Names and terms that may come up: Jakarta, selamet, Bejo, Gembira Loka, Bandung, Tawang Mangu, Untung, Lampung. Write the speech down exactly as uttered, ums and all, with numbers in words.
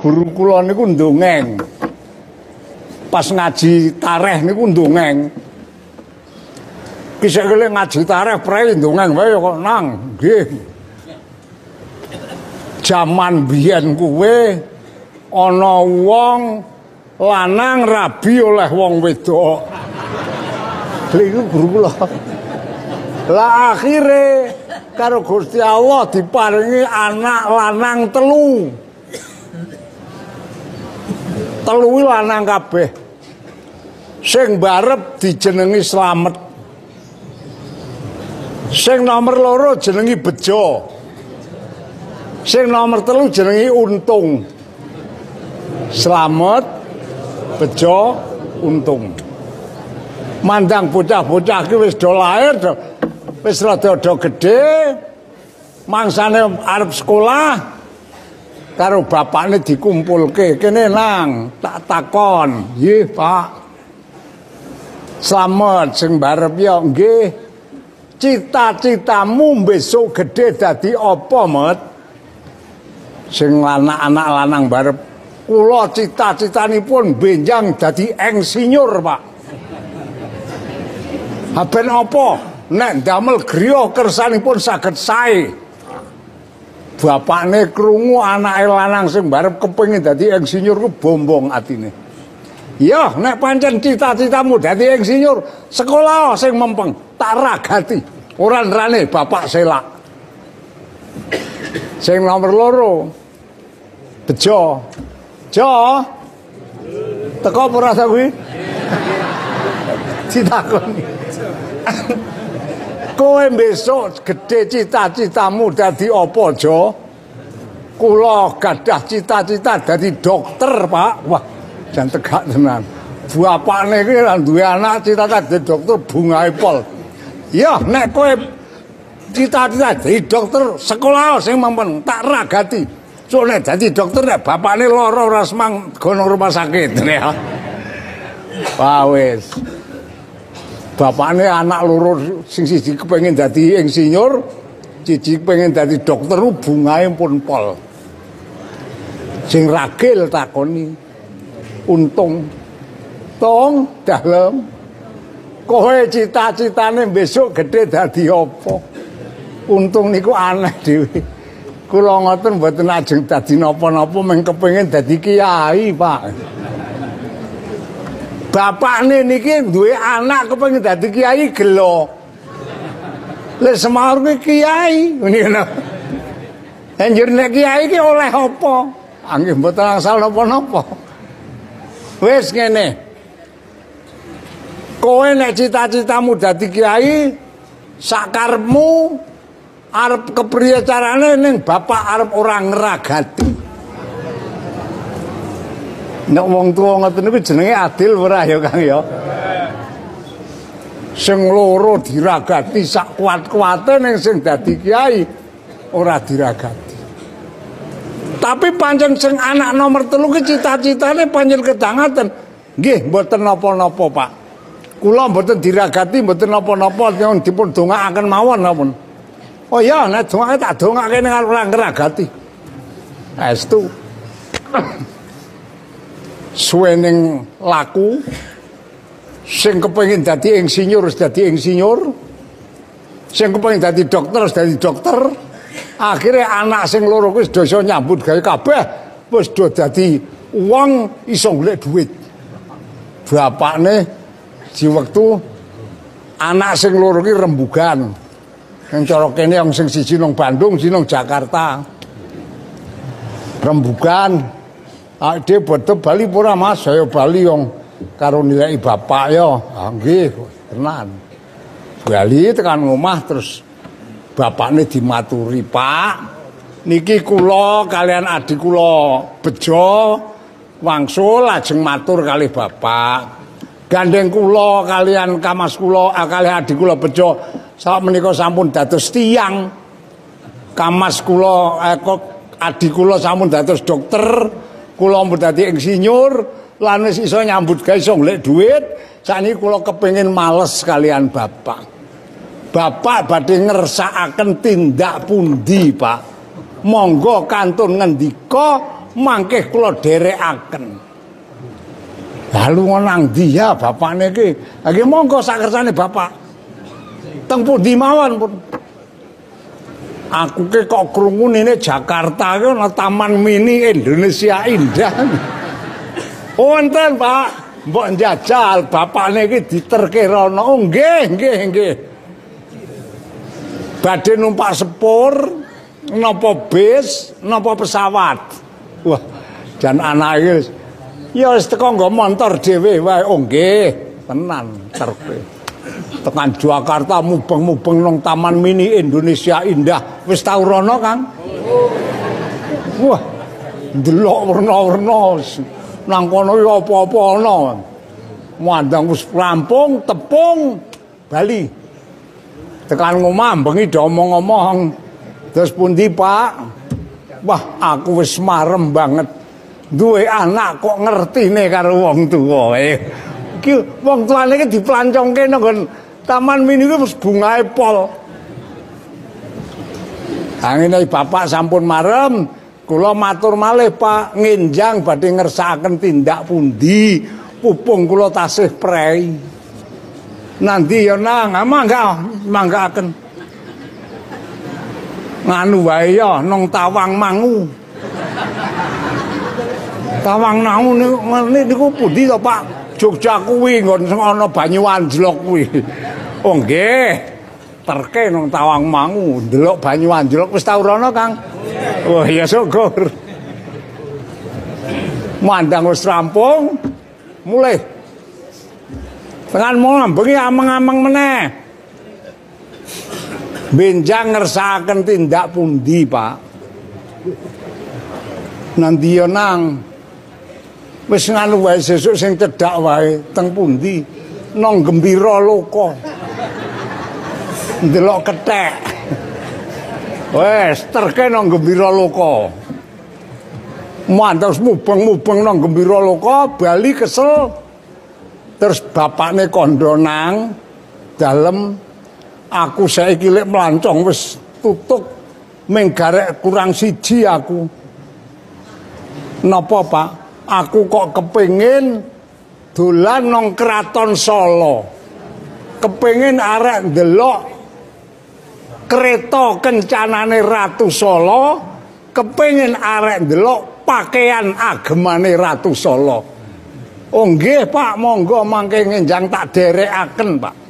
Guru kula niku ndongeng. Pas ngaji tareh niku ndongeng. Ki sakjane ngaji tareh prei ndongeng wae kok nang. Nggih. Jaman biyen kuwe ana wong lanang rabi oleh wong wedok. Lha iku guru kula. Lah akhire karo Gusti Allah diparingi anak lanang telu. Telu lanang kabeh. Sing barep dijenengi Selamet. Sing nomor loro jenengi Bejo. Sing nomor telu jenengi Untung. Selamet, Bejo, Untung. Mandang bocah-bocah iki wis do lahir, wis rada-rada gedhe. Mangsane arep sekolah. Karo bapaknya dikumpulke, kene nang tak takon, nggih Pak Selamet sing barep ya nggih, cita-citamu besok gede dadi apa, Met? Sing anak-anak lanang barep, kula cita-citanipun benjang dadi insinyur, Pak. Haben apa? Nek damel griya kersanipun saged sae. Bapakne krungu anake lanang sing barep kepengin dadi insinyur ku bombong atine. Ya, nek pancen cita-citamu dadi insinyur, sekolah sing mempeng, tak ragati. Ora nrane bapak selak. Sing nomor loro Bejo. Jo. Teko ora ta kuwi? Ditakoni. Kowe besok gede cita-citamu dadi apa, Jo? Kula gadah cita-cita dadi dokter, Pak. Wah, jan tegak tenan. Bapakne iki lan duwe anak cita-cita dadi dokter bungae pol. Ya, nek kowe cita-cita dadi dokter, sekolah sing mampen tak ragati. So nek dadi dokter nek bapakne lara ora semang gono rumah sakit. Wah, wis. Bapakne anak loro sing siji kepengin dadi insinyur, siji pengen dadi dokter, bungae pun pol. Sing ragil takoni Untung. Tong dalem. Kowe cita-citane besok gede dadi apa? Untung niku aneh dhewe. Kula ngoten mboten ajeng dadi napa-napa, mung kepengin dadi kiai, Pak. Bapakne niki duwe anak kepengin dadi kiai gelo. Lha semar kiai ngono. Anjur nek kiai ki oleh apa? Angge mboten angsal napa-napa. Wis ngene. Kowe nek cita-citamu dadi kiai, sakarepmu arep kepriye carane ning bapak arep ora ngragati. Nek wong tuwa ngoten niku jenenge adil ora ya, Kang ya? Sing loro diragati sak kuat-kuate ning sing dadi kiai ora diragati. Tapi pancen sing anak nomor telu ki cita-citane pancen kedangaten. Nggih, mboten napa-napa, Pak. Kula mboten diragati, mboten napa-napa, nyuwun dipun dongaaken mawon ampun. Oh ya, nek dongake tak dongake ning ora ngragati. Astu. Suwening laku sing kepengin dadi insinyur wis dadi insinyur, sing kepengin dadi dokter wis dadi dokter. Akhire anak sing loro kuwi dosa nyambut gawe kabeh wis do dadi wong iso golek dhuwit. Bapakne di wektu anak sing loro ki rembugan. Sing cara kene yang sing siji nang Bandung, siji nang Jakarta. Rembugan. Ah, dia betul Bali pura mas, saya Bali yang karo nilai bapak ya, anggi, tenan. Bali tekan rumah terus bapaknya dimaturi, Pak. Niki kulo kalian adik kulo Bejo, wangsul lajeng matur kali bapak. Gandeng kulo kalian kamas kulo, ah, kalian adik kulo Bejo. Saat menikah sampun dados tiang, kamas kulo, eh, adik kulo sampun dados dokter. Kula mboten dadi insinyur lan wis iso nyambut gawe iso golek dhuwit. Sakniki kula kepengin males kalian bapak. Bapak badhe ngersakaken tindak pundi, Pak? Monggo kantun ngendika mangke kula dherekaken. Lalu nang ndi ya bapakne iki? Nggih monggo sak kersane bapak. Teng pundi mawon pun. Aku ki kok krungu nene Jakarta ki ana Taman Mini Indonesia Indah. Wonten, Pak. Mbok njajal bapakne iki diterke rono. Oh nggih, nggih, nggih. Badhe numpak sepur napa bis, napa pesawat. Wah, jan anake ya wis teko nggo montor dhewe wae. Oh nggih, tenan terpe. Tekan Jakarta mubeng-mubeng nang Taman Mini Indonesia Indah. Wis tau rono, Kang? Wah, delok werna-werna. Nang kono ya apa-apa ana. Mandang wis Lampung, Tepung, Bali. Tekan omah bengi do omong-omong. Terus pundi, Pak? Wah, aku wis marem banget. Duwe anak kok ngertine karo wong tuwa. Ki wong tuane iki diplancongke nang Taman Mini ku wis bungahe pol. Angene bapak sampun marem, kula matur malih Pak, nginjang badhe ngersakaken tindak pundi, pupung kula tasih prei. Nanti ya nang, mangga manggaaken. Nganu wae ya nang Tawang Mangu. Tawang Mangu niku pundi to, Pak? Jogja kuwi nggon ana banyu anjlok kuwi. Oh nggih. Terke nang Tawang Mangu, ndelok banyu anjlok wis tau rono, Kang? Oh ya syukur. Mandang wis rampung, mulih. Tekan mong bengi ameng-ameng meneh. Benjang ngersakaken tindak pundi, Pak? Nanti yo nang wis nganu wae sesuk sing cedhak wae teng pundi nang Gembira Loka ndelok kethek wis terke nang Gembira Loka mantos mubeng-mubeng nang Gembira Loka bali kesel terus bapakne kandha nang dalem aku saiki lek mlancong wis tutuk ming garek kurang siji aku napa Pak? Aku kok kepingin dolan nang Kraton Solo. Kepingin arek ndelok kereta kencanane Ratu Solo, kepingin arek ndelok pakaian agemane Ratu Solo. Oh nggih Pak, monggo mangke ngenjang tak derekaken Pak.